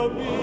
of me.